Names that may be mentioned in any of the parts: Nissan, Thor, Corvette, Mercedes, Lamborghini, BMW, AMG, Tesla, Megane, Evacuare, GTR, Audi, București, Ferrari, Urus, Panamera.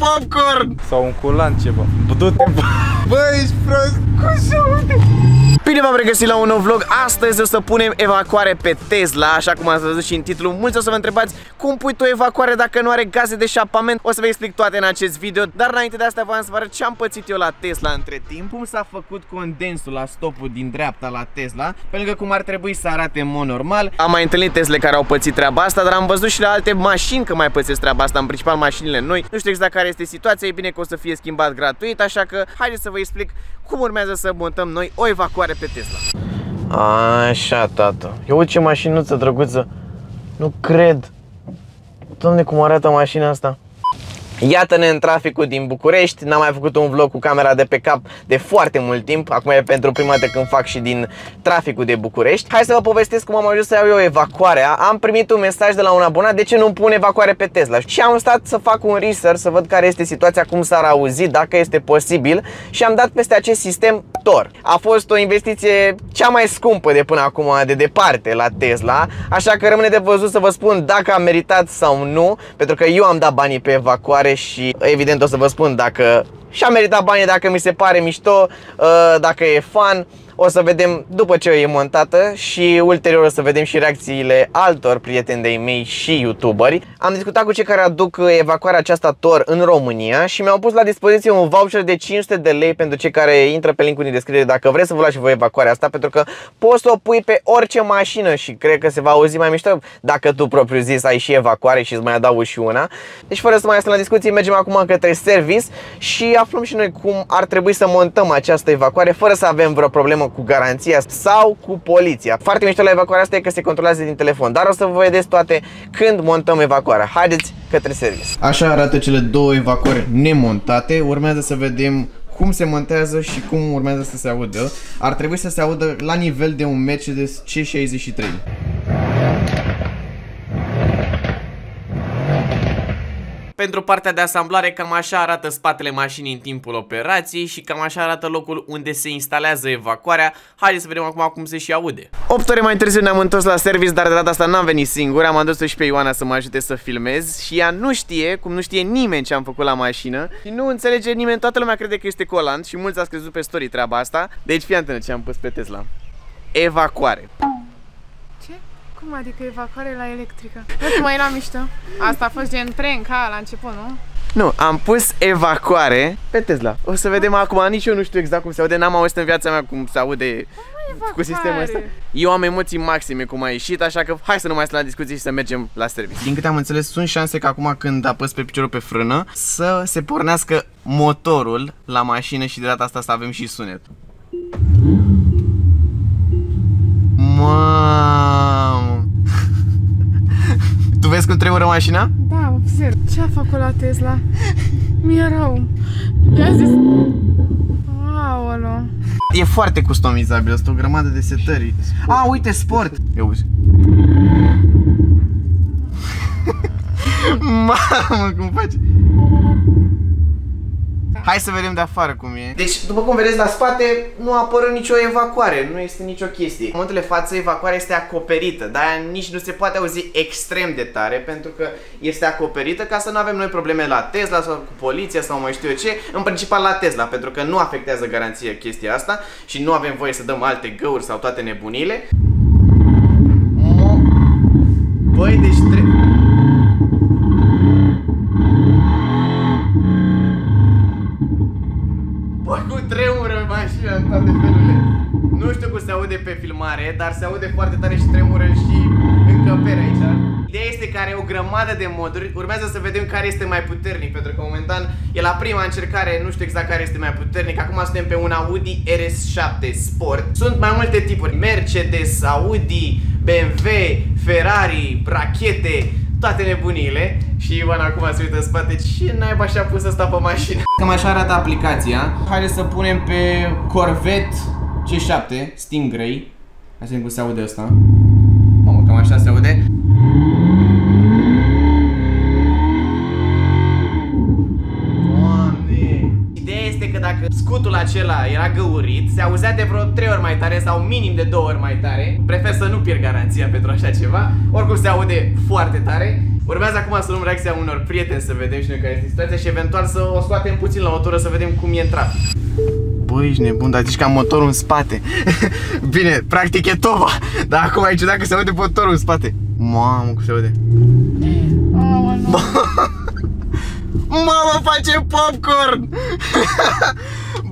popcorn! Sau un culant ceva. Du-te, bă! Bă, ești prost! Cum se aude? Bine v-am regăsit la un nou vlog. Astăzi o să punem evacuare pe Tesla, așa cum ați văzut și în titlu. Mulți o să vă întrebați cum pui tu evacuare dacă nu are gaze de eșapament. O să vă explic toate în acest video, dar înainte de asta v-am să vă arăt ce am pățit eu la Tesla între timp, cum s-a făcut condensul la stopul din dreapta la Tesla, pentru că cum ar trebui să arate în mod normal. Am mai întâlnit Tesla care au pățit treaba asta, dar am văzut și la alte mașini că mai pățesc treaba asta, în principal mașinile noi. Nu știu exact care este situația, e bine că o să fie schimbat gratuit, așa că haideți să vă explic cum urmează să montăm noi o evacuare pe Tesla. Așa, tată. Eu ce mașinuță drăguță. Nu cred. Doamne, cum arată mașina asta. Iată-ne în traficul din București. N-am mai făcut un vlog cu camera de pe cap de foarte mult timp. Acum e pentru prima dată când fac și din traficul de București. Hai să vă povestesc cum am ajuns să iau eu evacuarea. Am primit un mesaj de la un abonat: de ce nu pun evacuare pe Tesla? Și am stat să fac un research, să văd care este situația, cum s-ar auzi, dacă este posibil. Și am dat peste acest sistem Thor. A fost o investiție cea mai scumpă de până acum, de departe, la Tesla. Așa că rămâne de văzut să vă spun dacă am meritat sau nu, pentru că eu am dat banii pe evacuare și evident o să vă spun dacă și-am meritat banii, dacă mi se pare mișto, dacă e fan. O să vedem după ce e montată și ulterior o să vedem și reacțiile altor prieteni de-ai mei și youtuberi. Am discutat cu cei care aduc evacuarea aceasta Thor în România și mi-au pus la dispoziție un voucher de 500 de lei pentru cei care intră pe linkul din descriere dacă vreți să vă luați și voi evacuarea asta, pentru că poți să o pui pe orice mașină și cred că se va auzi mai mișto dacă tu propriu zis ai și evacuare și îți mai adaugi și una. Deci fără să mai stăm la discuții, mergem acum către service și aflăm și noi cum ar trebui să montăm această evacuare fără să avem vreo problemă cu garanția sau cu poliția. Foarte mișto la evacuarea asta e că se controlează din telefon, dar o să vă vedeți toate când montăm evacuarea. Haideți către service. Așa arată cele două evacuări nemontate. Urmează să vedem cum se montează și cum urmează să se audă. Ar trebui să se audă la nivel de un Mercedes C63. Pentru partea de asamblare, cam așa arată spatele mașinii în timpul operației și cam așa arată locul unde se instalează evacuarea. Haideți să vedem acum cum se și aude. 8 ore mai târziu ne-am întors la service, dar de data asta n-am venit singur. Am adus-o și pe Ioana să mă ajute să filmez și ea nu știe, cum nu știe nimeni ce am făcut la mașină. Și nu înțelege nimeni, toată lumea crede că este colant și mulți ați crezut pe story treaba asta. Deci fii atentă ce am pus pe Tesla. Evacuare. Cum adică evacuare la electrică? Nu mai era mișto. Asta a fost gen prank, ca la început, nu? Nu, am pus evacuare pe Tesla. O să vedem acum, nici eu nu știu exact cum se aude, n-am auzit în viața mea cum se aude cu sistemul ăsta. Eu am emoții maxime cum a ieșit, așa că hai să nu mai stăm la discuții și să mergem la serviciu. Din câte am înțeles, sunt șanse că acum când apăs pe piciorul pe frână să se pornească motorul la mașină și de data asta să avem și sunet. Mamă! Tu vezi cum tremură mașina? Da, observ. Ce a făcut la Tesla? Mi-e rău. I-a zis... Aolo. E foarte customizabil, asta o grămadă de setări. A, uite, sport! Eu uzi. Mamă, cum faci? Hai să vedem de afară cum e. Deci, după cum vedeți la spate, nu apără nicio evacuare, nu este nicio chestie. În momentul de față, evacuarea este acoperită, dar nici nu se poate auzi extrem de tare, pentru că este acoperită ca să nu avem noi probleme la Tesla sau cu poliția sau mai știu eu ce. În principal la Tesla, pentru că nu afectează garanția chestia asta și nu avem voie să dăm alte găuri sau toate nebunile. Băi, deci trebuie... Nu știu cum se aude pe filmare, dar se aude foarte tare și tremură și încăpere aici. Ideea este că are o grămadă de moduri. Urmează să vedem care este mai puternic, pentru că momentan e la prima încercare, nu știu exact care este mai puternic. Acum suntem pe un Audi RS7 Sport. Sunt mai multe tipuri: Mercedes, Audi, BMW, Ferrari, rachete, toate nebunile. Și Ioana acum se uită în spate, ce naiba și-a pus asta pe mașină? Cam așa arată aplicația. Haideți să punem pe Corvette C7 Stingray. Hai să vedem cum se aude asta. Mamă, cam așa se aude. Doamne! Ideea este că dacă scutul acela era găurit, se auzea de vreo 3 ori mai tare sau minim de 2 ori mai tare. Prefer să nu pierd garanția pentru așa ceva. Oricum se aude foarte tare. Urmează acum să luăm reacția unor prieteni, să vedem și noi care este situația și eventual să o scoatem puțin la o tură, să vedem cum e în trafic. Băi, ești nebun, dar zici că am motorul în spate. Bine, practic e tova, dar acum e ciudat că se aude motorul în spate. Mamă, cum se aude. Mamă, nu. Mamă, face popcorn!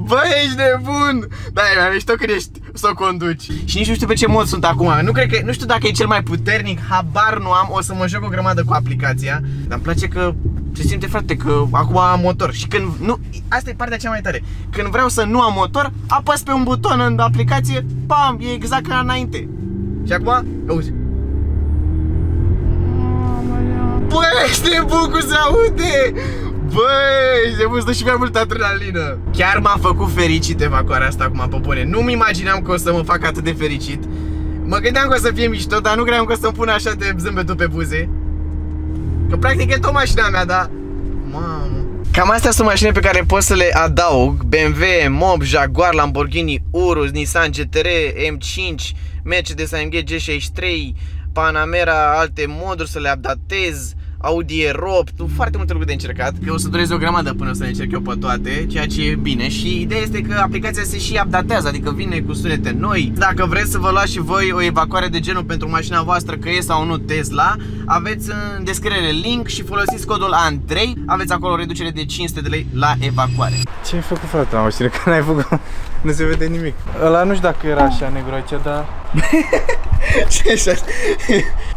Băi, ești nebun! Da, e mai mișto când ești să o conduci. Și nici nu știu pe ce mod sunt acum. Nu cred că, nu știu dacă e cel mai puternic, habar nu am. O să mă joc o grămadă cu aplicația. Dar îmi place că se simte, frate, că acum am motor. Și când nu, asta e partea cea mai tare. Când vreau să nu am motor, apăs pe un buton în aplicație, pam, e exact ca înainte. Și acum, auzi. Băi, ești nebun cum se aude! Băi, se pus și mai multă adrenalină. Chiar m-a făcut fericit evacuarea asta acum, popone. Nu-mi imagineam că o să mă fac atât de fericit. Mă gândeam că o să fie mișto, dar nu credeam că o să-mi pun așa de zâmbetul pe buze. Că practic e tot mașina mea, dar... Mamă. Cam astea sunt mașini pe care pot să le adaug. BMW, Mob, Jaguar, Lamborghini, Urus, Nissan GTR, M5, Mercedes AMG G63, Panamera, alte moduri să le updatez. Audi E-Ropt, foarte multe lucruri de încercat. Eu o să dureze o grămadă până o să le încerc eu pe toate, ceea ce e bine. Și ideea este că aplicația se și updatează, adică vine cu sunete noi. Dacă vreți să vă luați și voi o evacuare de genul pentru mașina voastră, că e sau nu Tesla, aveți în descriere link și folosiți codul Andrei. Aveți acolo o reducere de 500 de lei la evacuare. Ce ai făcut, frate, la mașină? Că n-ai făcut, nu se vede nimic. Ăla nu știu dacă era așa negru aici, dar... Ce așa?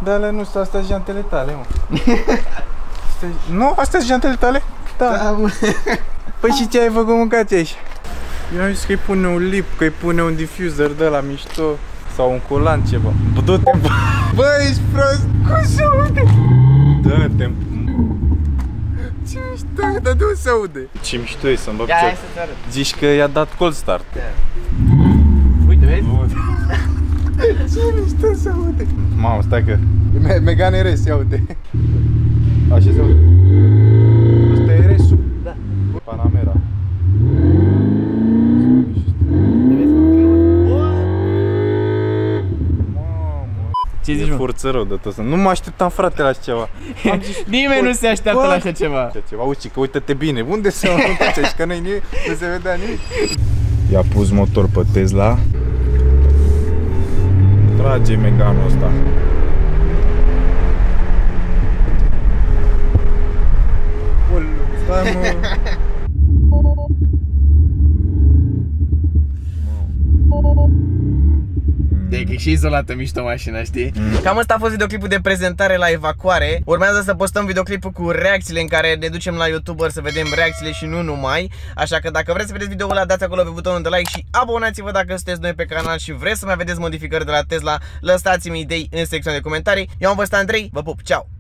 Da, alea nu, astea sunt jantele tale, mă. Nu, astea sunt jantele tale? Da, da. Păi și ce ai făcut, mâncați aici? Eu am zis că îi pune un lip, că îi pune un diffuser de la mișto. Sau un colant, ceva. Du-te, bă! Bă, ești prost! Cum se aude? Dă-te! Ce mișto, dar de unde se aude? Ce mișto e să-mi bag picior. Zici că i-a dat cold start. Uite, vezi? Ce mișto se aude! Mamă, stai că... Megane e res, ia uite! Așa se aude! Asta e resul! Da! Panamera! Ce zici, mă? E forță rău de tot să... Nu mă așteptam, frate, la așa ceva! Nimeni nu se așteaptă la așa ceva! Auzi, că uite-te bine! Unde se aude? Și că nu-i nimic, nu se vedea nimic! I-a pus motor pe Tesla. Trage meganul ăsta. Ulu, stai, mă. E și izolată, mișto mașina, știi? Cam asta a fost videoclipul de prezentare la evacuare. Urmează să postăm videoclipul cu reacțiile în care ne ducem la YouTuber să vedem reacțiile și nu numai. Așa că dacă vreți să vedeți videoul ăla, dați acolo pe butonul de like și abonați-vă dacă sunteți noi pe canal și vreți să mai vedeți modificări de la Tesla. Lăsați-mi idei în secțiunea de comentarii. Eu am fost Andrei, vă pup, ceau!